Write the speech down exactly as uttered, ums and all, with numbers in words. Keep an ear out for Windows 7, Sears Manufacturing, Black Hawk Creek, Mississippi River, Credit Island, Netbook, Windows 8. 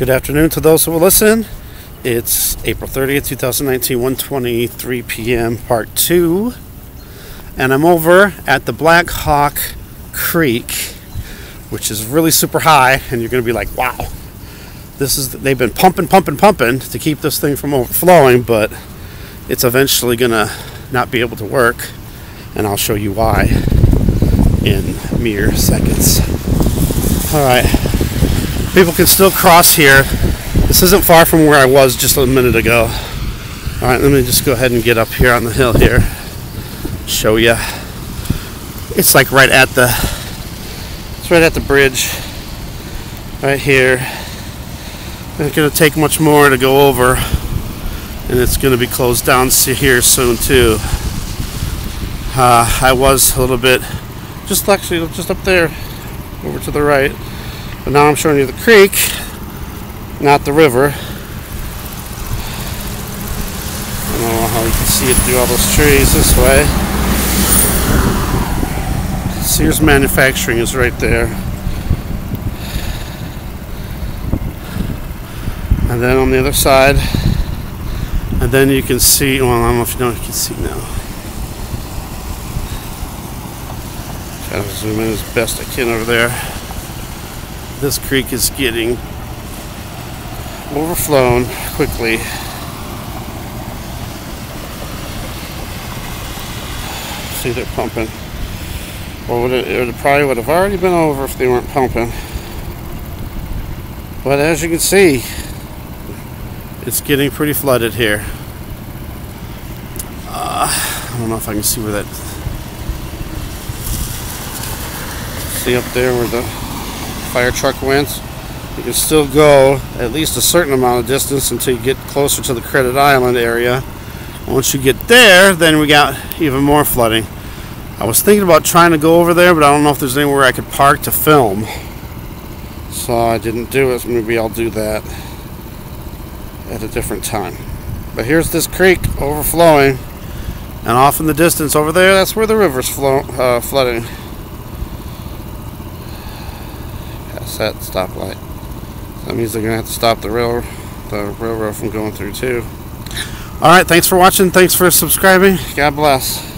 Good afternoon to those who will listen. It's April thirtieth, two thousand nineteen, one twenty-three p m part two. And I'm over at the Black Hawk Creek, which is really super high, and you're going to be like, wow. This is, they've been pumping, pumping, pumping to keep this thing from overflowing, but it's eventually going to not be able to work, and I'll show you why in mere seconds. All right. People can still cross here. This isn't far from where I was just a minute ago. All right, let me just go ahead and get up here on the hill here. Show you. It's like right at the, it's right at the bridge. Right here. Not gonna take much more to go over. And it's gonna be closed down here soon too. Uh, I was a little bit, just actually just up there, over to the right. But now I'm showing you the creek, not the river. I don't know how you can see it through all those trees this way. Sears Manufacturing is right there. And then on the other side, and then you can see, well, I don't know if you know you can see now. Try to zoom in as best I can over there. This creek is getting overflown quickly. See, they're pumping. Or would it, it probably would have already been over if they weren't pumping. But as you can see, it's getting pretty flooded here. Uh, I don't know if I can see where that. See up there where the fire truck went. You can still go at least a certain amount of distance until you get closer to the Credit Island area. Once you get there, then we got even more flooding. I was thinking about trying to go over there, but I don't know if there's anywhere I could park to film. So I didn't do it. Maybe I'll do that at a different time. But here's this creek overflowing, and off in the distance over there, that's where the river's flow, uh, flooding. That stoplight. That means they're gonna have to stop the rail, the railroad from going through too. All right, thanks for watching. Thanks for subscribing. God bless.